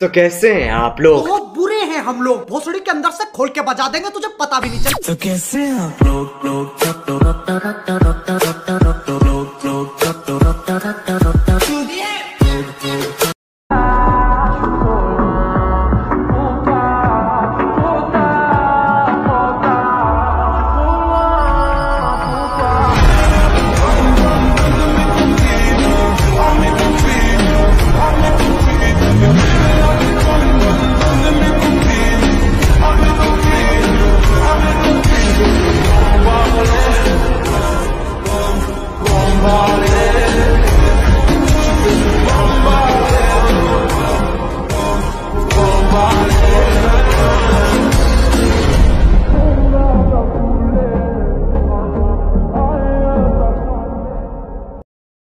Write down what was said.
तो कैसे हैं आप लोग? बहुत बुरे हैं हम लोग, भोसड़ी के अंदर से खोल के बजा देंगे, तुझे पता भी नहीं चलेगा। तो कैसे हैं आप लोग?